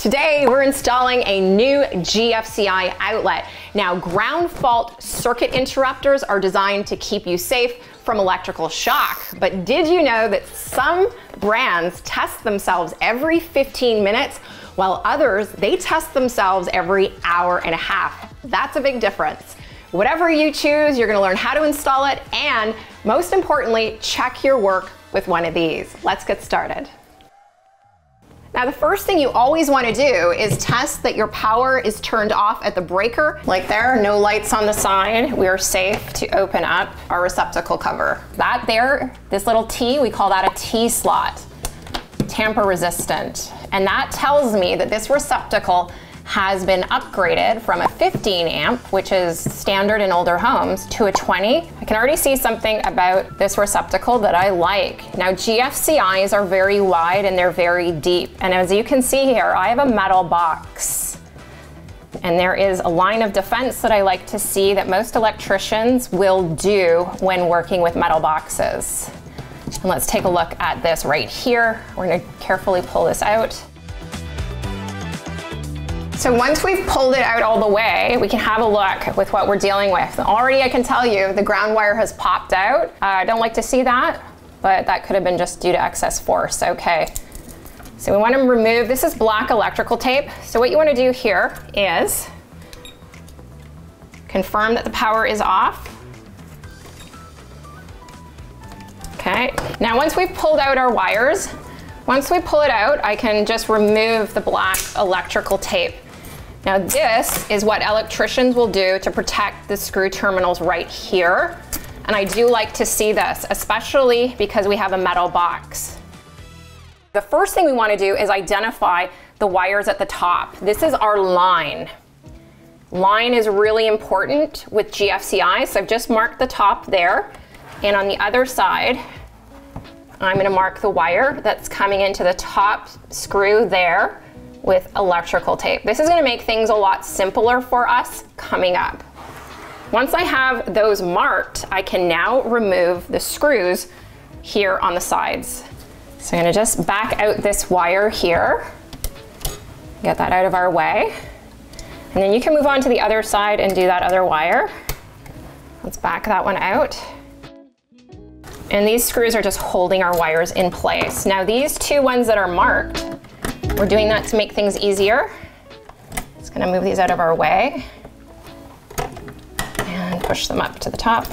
Today, we're installing a new GFCI outlet. Now, ground fault circuit interrupters are designed to keep you safe from electrical shock. But did you know that some brands test themselves every 15 minutes, while others, they test themselves every hour and a half? That's a big difference. Whatever you choose, you're gonna learn how to install it, and most importantly, check your work with one of these. Let's get started. Now, the first thing you always want to do is test that your power is turned off at the breaker. Like there, no lights on the side. We are safe to open up our receptacle cover. That there, this little T, we call that a T-slot, tamper resistant. And that tells me that this receptacle has been upgraded from a 15 amp, which is standard in older homes, to a 20. I can already see something about this receptacle that I like. Now, GFCIs are very wide and they're very deep. And as you can see here, I have a metal box. And there is a line of defense that I like to see that most electricians will do when working with metal boxes. And let's take a look at this right here. We're gonna carefully pull this out. So once we've pulled it out all the way, we can have a look with what we're dealing with. Already I can tell you the ground wire has popped out. I don't like to see that, but that could have been just due to excess force. Okay, so we want to remove, this is black electrical tape. So what you want to do here is confirm that the power is off. Okay, now once we've pulled out our wires, once we pull it out, I can just remove the black electrical tape. Now this is what electricians will do to protect the screw terminals right here. And I do like to see this, especially because we have a metal box. The first thing we want to do is identify the wires at the top. This is our line. Line is really important with GFCI, so I've just marked the top there. And on the other side, I'm going to mark the wire that's coming into the top screw there with electrical tape. This is going to make things a lot simpler for us coming up. Once I have those marked, I can now remove the screws here on the sides. So I'm going to just back out this wire here, get that out of our way, and then you can move on to the other side and do that other wire. Let's back that one out. And these screws are just holding our wires in place. Now these two ones that are marked, we're doing that to make things easier. Just gonna move these out of our way and push them up to the top.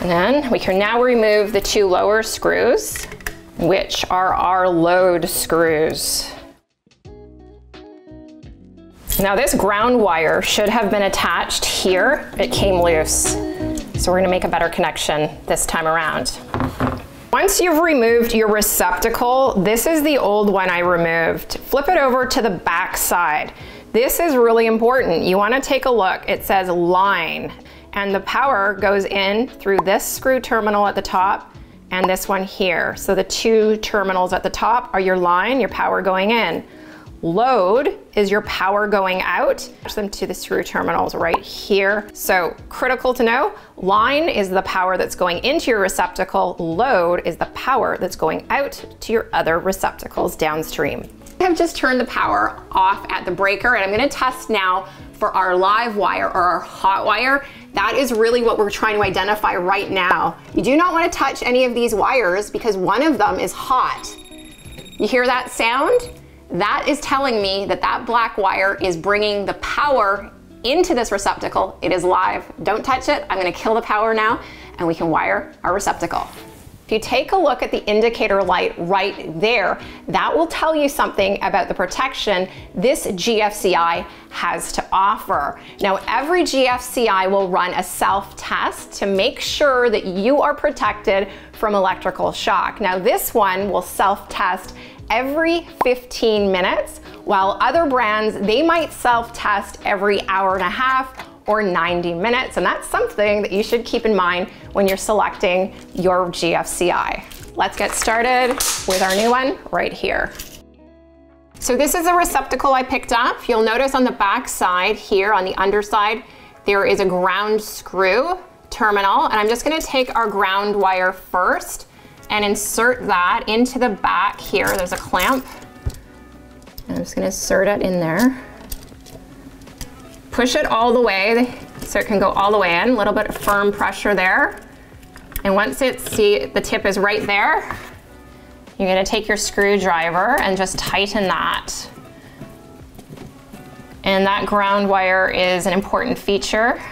And then we can now remove the two lower screws, which are our load screws. Now this ground wire should have been attached here. It came loose. So we're gonna make a better connection this time around. Once you've removed your receptacle, this is the old one I removed. Flip it over to the back side. This is really important. You wanna take a look. It says line, and the power goes in through this screw terminal at the top and this one here. So the two terminals at the top are your line, your power going in. Load is your power going out. Attach them to the screw terminals right here. So critical to know, line is the power that's going into your receptacle. Load is the power that's going out to your other receptacles downstream. I have just turned the power off at the breaker, and I'm gonna test now for our live wire or our hot wire. That is really what we're trying to identify right now. You do not wanna touch any of these wires because one of them is hot. You hear that sound? That is telling me that that black wire is bringing the power into this receptacle. It is live. Don't touch it. I'm going to kill the power now, and we can wire our receptacle. If you take a look at the indicator light right there, that will tell you something about the protection this GFCI has to offer. Now, every GFCI will run a self-test to make sure that you are protected from electrical shock. Now, this one will self-test every 15 minutes, while other brands, they might self-test every hour and a half or 90 minutes. And that's something that you should keep in mind when you're selecting your GFCI. Let's get started with our new one right here. So this is a receptacle I picked up. You'll notice on the back side here on the underside, there is a ground screw terminal. And I'm just gonna take our ground wire first and insert that into the back here. There's a clamp. just gonna insert it in there. Push it all the way so it can go all the way in. A little bit of firm pressure there. And once it's, see, the tip is right there, you're gonna take your screwdriver and just tighten that. And that ground wire is an important feature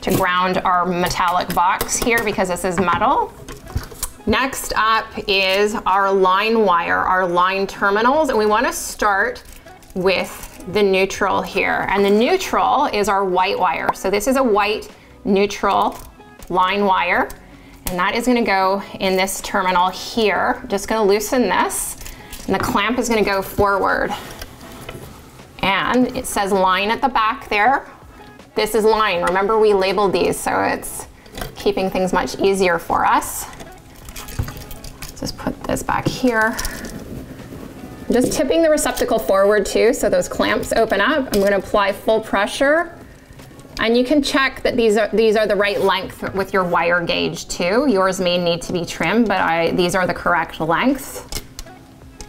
to ground our metallic box here because this is metal. Next up is our line wire, our line terminals, and we want to start with the neutral here. And the neutral is our white wire. So this is a white neutral line wire, and that is going to go in this terminal here. Just going to loosen this, and the clamp is going to go forward. And it says line at the back there. This is line. Remember, we labeled these, so it's keeping things much easier for us. Just put this back here. I'm just tipping the receptacle forward too, so those clamps open up. I'm going to apply full pressure. And you can check that these are the right length with your wire gauge too. Yours may need to be trimmed, but these are the correct lengths.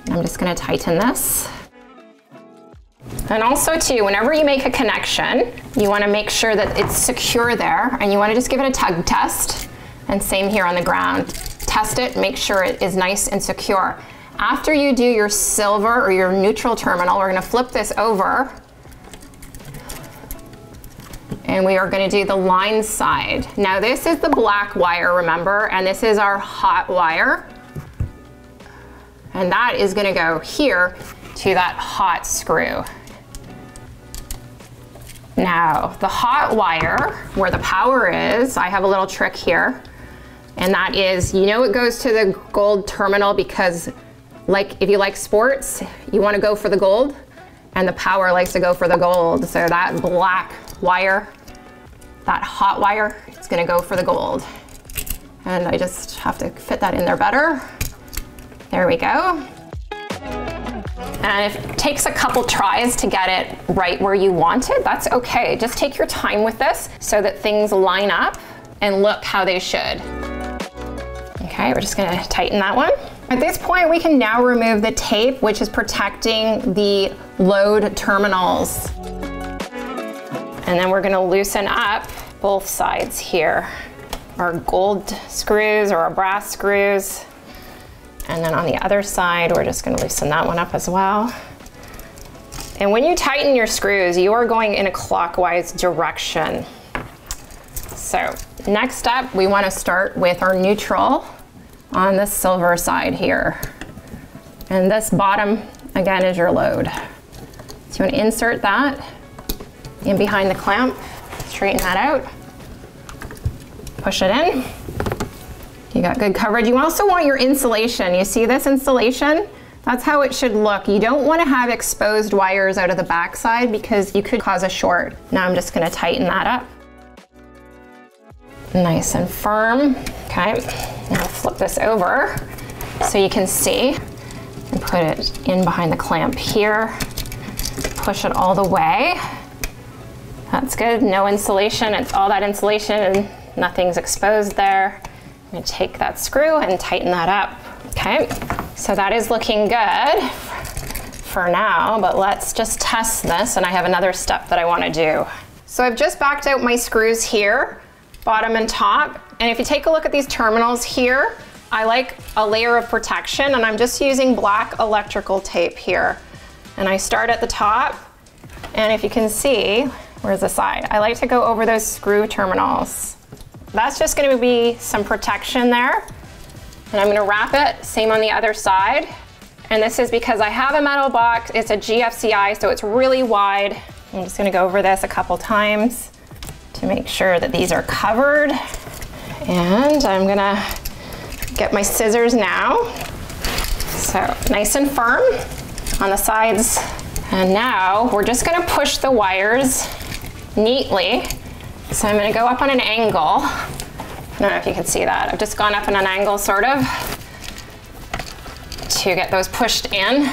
I'm just going to tighten this. And also too, whenever you make a connection, you want to make sure that it's secure there, and you want to just give it a tug test, and same here on the ground. Test it, make sure it is nice and secure. After you do your silver or your neutral terminal, we're going to flip this over, and we are going to do the line side. Now this is the black wire, remember, and this is our hot wire, and that is going to go here to that hot screw. Now, the hot wire, where the power is, I have a little trick here, and that is, you know, it goes to the gold terminal because, like, if you like sports, you want to go for the gold, and the power likes to go for the gold. So that black wire, that hot wire, it's going to go for the gold. And I just have to fit that in there better. There we go. And if it takes a couple tries to get it right where you want it, that's okay. Just take your time with this so that things line up and look how they should. Okay, we're just gonna tighten that one. At this point, we can now remove the tape, which is protecting the load terminals. And then we're gonna loosen up both sides here. Our gold screws or our brass screws. And then on the other side, we're just going to loosen that one up as well. And when you tighten your screws, you are going in a clockwise direction. So next up, we want to start with our neutral on the silver side here. And this bottom, again, is your load. So you want to insert that in behind the clamp, straighten that out, push it in. You got good coverage. You also want your insulation. You see this insulation? That's how it should look. You don't want to have exposed wires out of the backside because you could cause a short. Now I'm just going to tighten that up. Nice and firm. Okay, now flip this over so you can see and put it in behind the clamp here. Push it all the way. That's good. No insulation. It's all that insulation and nothing's exposed there. I'm going to take that screw and tighten that up. Okay, so that is looking good for now, but let's just test this, and I have another step that I want to do. So I've just backed out my screws here, bottom and top, and if you take a look at these terminals here, I like a layer of protection, and I'm just using black electrical tape here. And I start at the top, and if you can see, where's the side? I like to go over those screw terminals. That's just going to be some protection there, and I'm going to wrap it, same on the other side. And this is because I have a metal box, it's a GFCI, so it's really wide. I'm just going to go over this a couple times to make sure that these are covered, and I'm going to get my scissors now. So nice and firm on the sides, and now we're just going to push the wires neatly. So I'm going to go up on an angle. I don't know if you can see that. I've just gone up on an angle, sort of, to get those pushed in.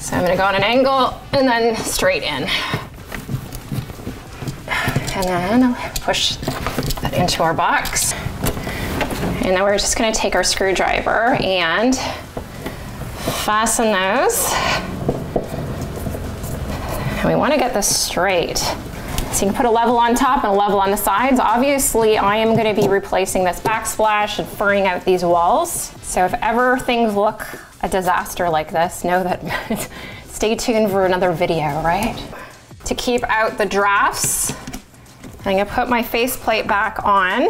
So I'm going to go on an angle and then straight in. And then I'll push that into our box. And then we're just going to take our screwdriver and fasten those. And we want to get this straight. So you can put a level on top and a level on the sides. Obviously, I am going to be replacing this backsplash and furring out these walls. So if ever things look a disaster like this, know that stay tuned for another video, right? To keep out the drafts, I'm going to put my faceplate back on.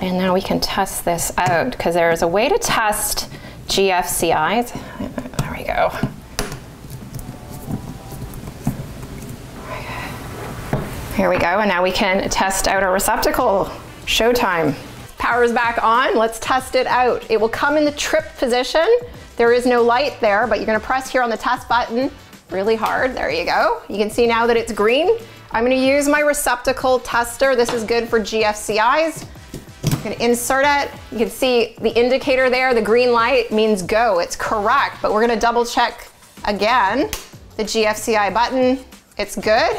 And now we can test this out, because there is a way to test GFCI. There we go. Here we go, and now we can test out our receptacle. Showtime. Power's back on, let's test it out. It will come in the trip position. There is no light there, but you're gonna press here on the test button really hard, there you go. You can see now that it's green. I'm gonna use my receptacle tester. This is good for GFCIs. I'm gonna insert it. You can see the indicator there, the green light means go, it's correct, but we're gonna double check again, the GFCI button, it's good.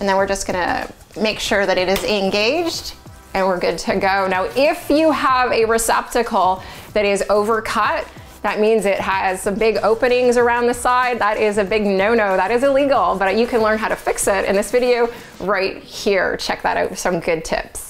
And then we're just gonna make sure that it is engaged and we're good to go. Now, if you have a receptacle that is overcut, that means it has some big openings around the side. That is a big no-no, that is illegal, but you can learn how to fix it in this video right here. Check that out for some good tips.